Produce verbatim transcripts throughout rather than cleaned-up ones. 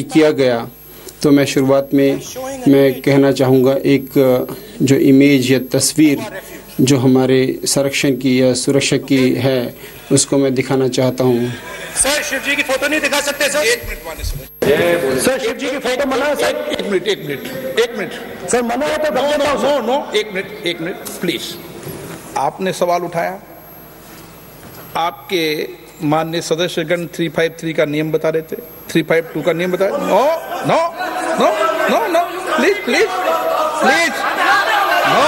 किया गया। तो मैं शुरुआत में मैं कहना चाहूँगा, एक जो इमेज या तस्वीर जो हमारे संरक्षण की या सुरक्षा की है उसको मैं दिखाना चाहता हूँ। सर शिव जी की फोटो नहीं दिखा सकते सर? एक मिनट माने सर, सर शिव जी की फोटो मना है सर? एक मिनट एक मिनट एक मिनट सर, मना है तो नो नो नो एक मिनट एक मिनट प्लीज। आपने सवाल उठाया, आपके माननीय सदस्यगण थ्री फाइव थ्री का नियम बता रहे थे, थ्री फाइव टू का नियम बता रहे थे। No no no no no please please please no.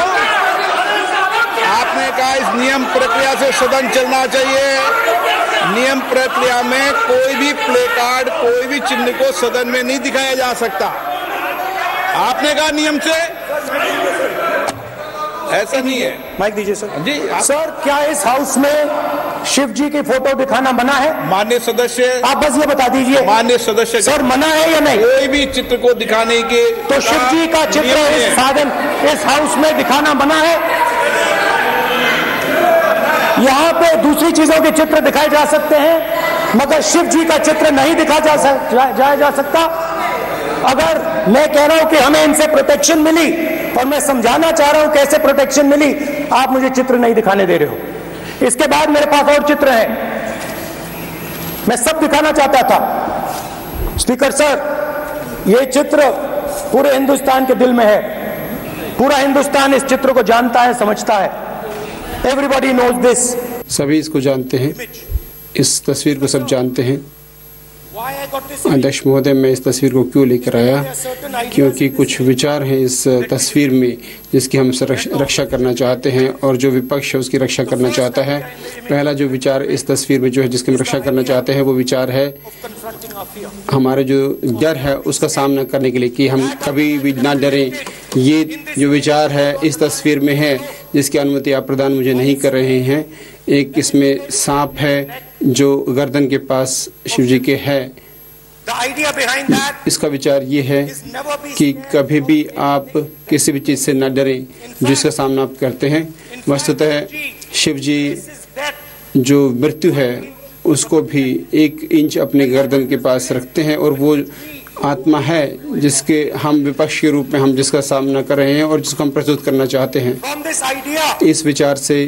आपने कहा इस नियम प्रक्रिया से सदन चलना चाहिए। नियम प्रक्रिया में कोई भी प्ले कार्ड, कोई भी चिन्ह को सदन में नहीं दिखाया जा सकता। आपने कहा नियम से ऐसा नहीं है। माइक दीजिए सर जी। सर क्या इस हाउस में शिव जी की फोटो दिखाना मना है? मान्य सदस्य आप बस ये बता दीजिए, मान्य सदस्य सर मना है या नहीं? कोई भी चित्र को दिखाने के तो शिव जी का चित्र इस साधन इस हाउस में दिखाना मना है। यहाँ पे दूसरी चीजों के चित्र दिखाए जा सकते हैं, मगर शिव जी का चित्र नहीं दिखा जा जाया जा, जा सकता। अगर मैं कह रहा हूँ कि हमें इनसे प्रोटेक्शन मिली और मैं समझाना चाह रहा हूँ कैसे प्रोटेक्शन मिली, आप मुझे चित्र नहीं दिखाने दे रहे हो। इसके बाद मेरे पास और चित्र है, मैं सब दिखाना चाहता था। स्पीकर सर, ये चित्र पूरे हिंदुस्तान के दिल में है, पूरा हिंदुस्तान इस चित्र को जानता है, समझता है। एवरीबॉडी नोज दिस, सभी इसको जानते हैं, इस तस्वीर को सब जानते हैं। अध्यक्ष महोदय, मैं इस तस्वीर को क्यों लेकर आया, क्योंकि कुछ विचार हैं इस तस्वीर में जिसकी हम रक्षा करना चाहते हैं और जो विपक्ष है उसकी रक्षा करना चाहता है। पहला जो विचार इस तस्वीर में जो है जिसकी हम रक्षा करना चाहते हैं वो विचार है हमारे जो डर है उसका सामना करने के लिए, कि हम कभी भी ना डरें। ये जो विचार है इस तस्वीर में है जिसकी अनुमति आप प्रदान मुझे नहीं कर रहे हैं। एक इसमें सांप है जो गर्दन के पास शिव जी के है। इसका विचार ये है कि कभी भी आप किसी भी चीज़ से ना डरें जिसका सामना आप करते हैं। वस्तुतः शिव जी जो मृत्यु है उसको भी एक इंच अपने गर्दन के पास रखते हैं और वो आत्मा है जिसके हम विपक्ष के रूप में हम जिसका सामना कर रहे हैं और जिसको हम प्रस्तुत करना चाहते हैं। इस विचार से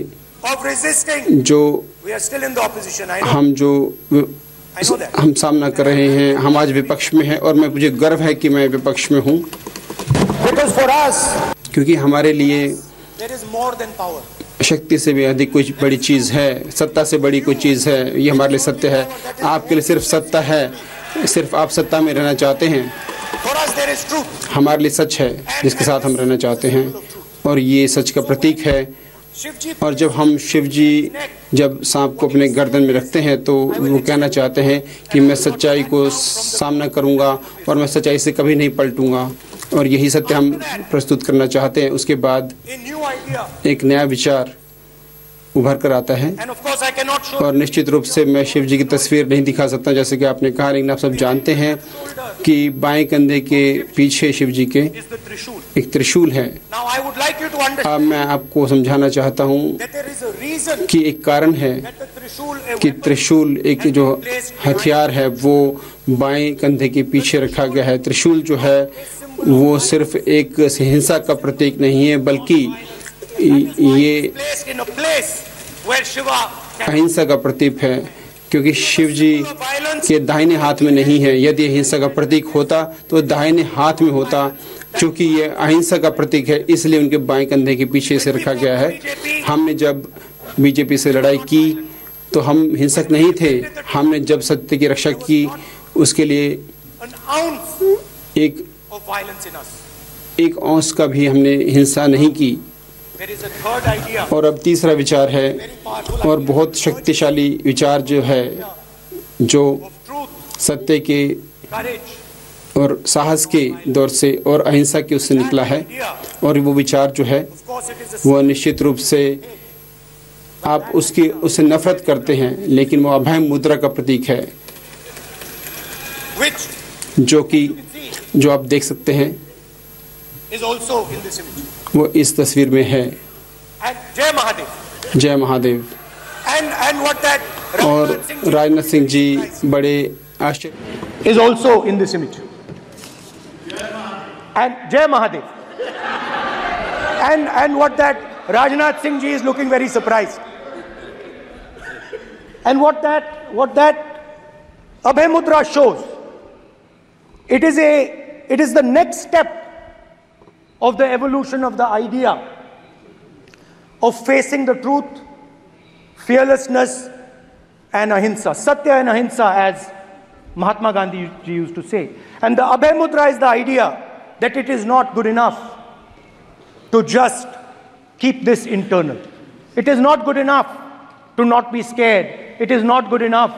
जो हम जो हम सामना कर रहे हैं, हम आज विपक्ष में हैं और मैं मुझे गर्व है कि मैं विपक्ष में हूँ, क्योंकि हमारे लिए शक्ति से भी अधिक कोई बड़ी चीज़ है, सत्ता से बड़ी कोई चीज़ है। ये हमारे लिए सत्य है, आपके लिए सिर्फ सत्ता है, सिर्फ आप सत्ता में रहना चाहते हैं। हमारे लिए सच है जिसके साथ हम रहना चाहते हैं और ये सच का प्रतीक है। और जब हम शिव जी जब सांप को अपने गर्दन में रखते हैं तो वो कहना चाहते हैं कि मैं सच्चाई को सामना करूंगा और मैं सच्चाई से कभी नहीं पलटूंगा, और यही सत्य हम प्रस्तुत करना चाहते हैं। उसके बाद एक नया विचार उभर कर आता है और निश्चित रूप से मैं शिव जी की तस्वीर नहीं दिखा सकता जैसे कि आपने कहा, लेकिन आप सब जानते हैं कि बाएं कंधे के पीछे शिव जी के एक त्रिशूल है। अब मैं आपको समझाना चाहता हूं कि एक कारण है कि त्रिशूल एक जो हथियार है वो बाएं कंधे के पीछे रखा गया है। त्रिशूल जो है वो सिर्फ एक हिंसा का प्रतीक नहीं है, बल्कि ये अहिंसा का प्रतीक है, क्योंकि शिव जी के दाहिने हाथ में नहीं है। यदि अहिंसा का प्रतीक होता तो दाहिने हाथ में होता, क्योंकि ये अहिंसा का प्रतीक है इसलिए उनके बाएं कंधे के पीछे से रखा गया है। हमने जब बीजेपी से लड़ाई की तो हम हिंसक नहीं थे, हमने जब सत्य की रक्षा की उसके लिए एक एक औंस का भी हमने हिंसा नहीं की। और अब तीसरा विचार है और बहुत शक्तिशाली विचार जो है, जो सत्य के और साहस के दौर से और अहिंसा के उससे निकला है, और वो विचार जो है वो निश्चित रूप से आप उसकी उससे नफरत करते हैं, लेकिन वो अभय मुद्रा का प्रतीक है जो कि जो आप देख सकते हैं वो इस तस्वीर में है। जय महादेव, जय महादेव। और राजनाथ सिंह जी बड़े आश्चर्य is also in this image. and Jai Mahadev. and and what that Rajnath Singh ji is looking very surprised. And what that what that Abhay Mudra shows. It is a it is the next step of the evolution of the idea of facing the truth, fearlessness, and ahimsa. Satya and ahimsa, as Mahatma Gandhi used to say. And the Abhay Mudra is the idea that it is not good enough to just keep this internal. It is not good enough to not be scared. It is not good enough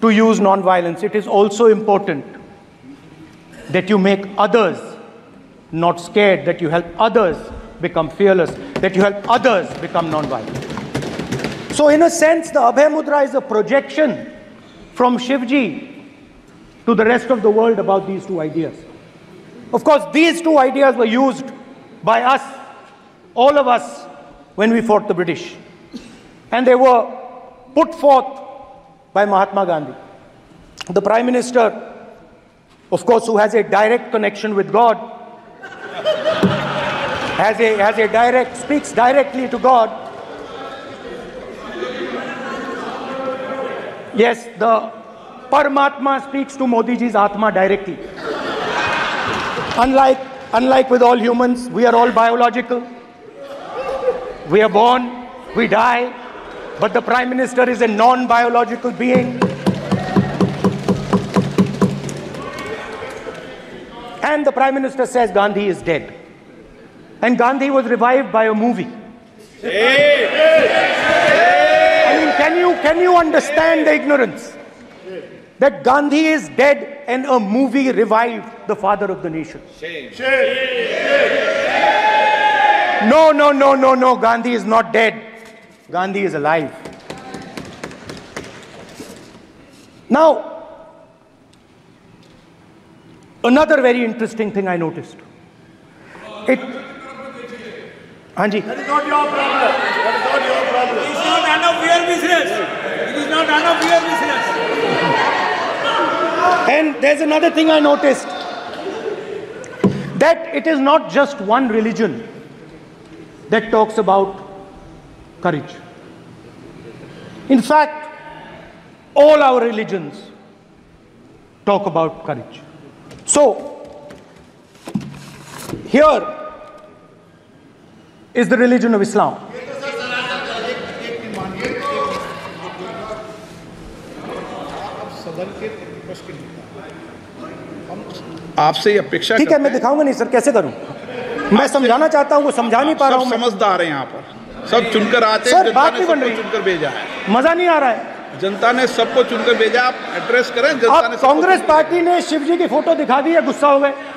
to use non-violence. It is also important that you make others not scared, that you help others become fearless, that you help others become non-violent. So in a sense, the Abhay Mudra is a projection from Shivji to the rest of the world about these two ideas. Of course, these two ideas were used by us, all of us, when we fought the British. And they were put forth by Mahatma Gandhi. The Prime Minister, of course, who has a direct connection with God, has a, has a direct, speaks directly to God. Yes, the Paramatma speaks to Modiji's Atma directly. Unlike, unlike with all humans, we are all biological. We are born, we die, but the Prime Minister is a non-biological being. And the Prime Minister says Gandhi is dead. And Gandhi was revived by a movie. I mean, can you, can you understand the ignorance? That Gandhi is dead and a movie revived the father of the nation. Shame. Shame. No, no, no, no, no. Gandhi is not dead. Gandhi is alive. Now, another very interesting thing I noticed. It, Anji. That is not your problem. That is not your problem. It is not none of your business. It is not none of your business. And there's another thing I noticed. That it is not just one religion that talks about courage. In fact, all our religions talk about courage. So, here is the religion of Islam. आपसे ये अपेक्षा ठीक है मैं दिखाऊंगा नहीं sir कैसे करूं मैं समझाना चाहता हूं वो समझा नहीं पा रहा हूं समझदार हैं यहाँ पर सब चुनकर आते हैं बात नहीं बन रही चुनकर भेजा है मजा नहीं आ रहा है जनता ने सबको चुनकर भेजा आप एड्रेस करें जनता ने कांग्रेस पार्टी ने शिवजी की फोटो दिखा दी है गुस्सा हो गए